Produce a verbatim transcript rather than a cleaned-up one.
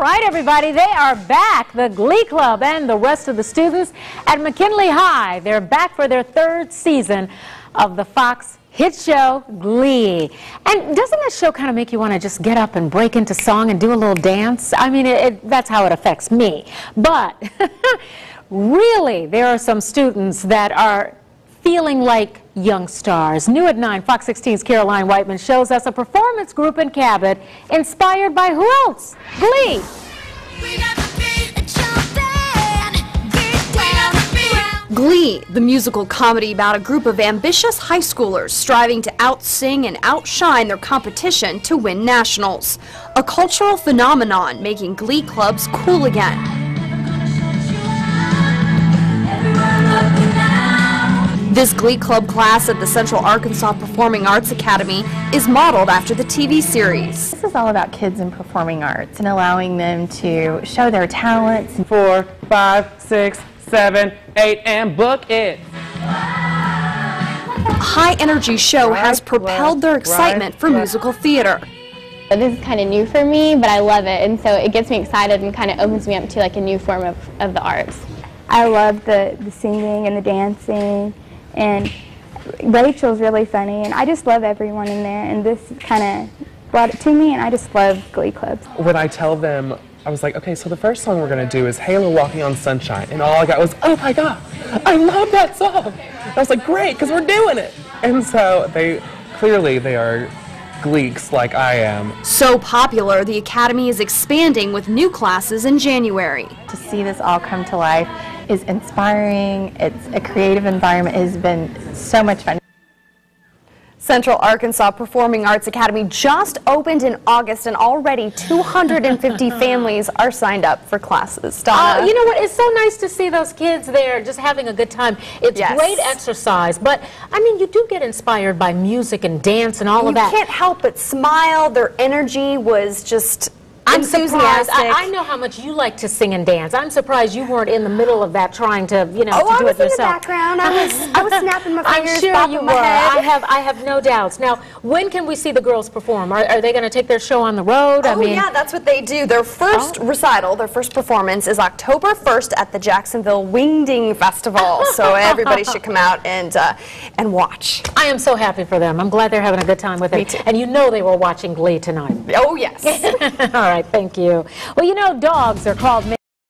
All right, everybody, they are back. The Glee Club and the rest of the students at McKinley High. They're back for their third season of the Fox hit show, Glee. And doesn't that show kind of make you want to just get up and break into song and do a little dance? I mean, it, it, that's how it affects me. But really, there are some students that are feeling like young stars. New at nine, Fox sixteen's Caroline Weidman shows us a performance group in Cabot inspired by who else? Glee. Glee, the musical comedy about a group of ambitious high schoolers striving to out-sing and outshine their competition to win nationals. A cultural phenomenon making Glee clubs cool again. This Glee Club class at the Central Arkansas Performing Arts Academy is modeled after the T V series. This is all about kids in performing arts and allowing them to show their talents. Four, five, six, seven, eight, and book it. A high-energy show has propelled their excitement for musical theater. This is kind of new for me, but I love it, and so it gets me excited and kind of opens me up to like a new form of, of the arts. I love the, the singing and the dancing. And Rachel's really funny, and I just love everyone in there, and this kind of brought it to me, and I just love Glee clubs. When I tell them, I was like, okay, so the first song we're going to do is Halo, Walking on Sunshine, and all I got was, oh my God, I love that song. And I was like, great, because we're doing it. And so they, clearly they are Gleeks like I am. So popular, the Academy is expanding with new classes in January. To see this all come to life is inspiring. It's a creative environment. It has been so much fun. Central Arkansas Performing Arts Academy just opened in August, and already two hundred fifty families are signed up for classes. Uh, you know what? It's so nice to see those kids there just having a good time. It's yes. great exercise, but I mean, you do get inspired by music and dance and all you of that. You can't help but smile. Their energy was just I'm surprised. I, I know how much you like to sing and dance. I'm surprised you weren't in the middle of that trying to, you know, oh, to do it yourself. Oh, I was in the background. I was, I was snapping my fingers, I'm sure bopping you my were. Head. I have, I have no doubts. Now, when can we see the girls perform? Are, are they going to take their show on the road? Oh, I mean, yeah, that's what they do. Their first oh. recital, their first performance is October first at the Jacksonville Wingding Festival. So everybody should come out and uh, and watch. I am so happy for them. I'm glad they're having a good time with it. And you know they were watching Glee tonight. Oh, yes. All right. Thank you. Well, you know, dogs are called